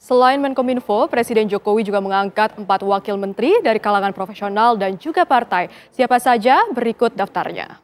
Selain Menkominfo, Presiden Jokowi juga mengangkat 4 wakil menteri dari kalangan profesional dan juga partai. Siapa saja? Berikut daftarnya.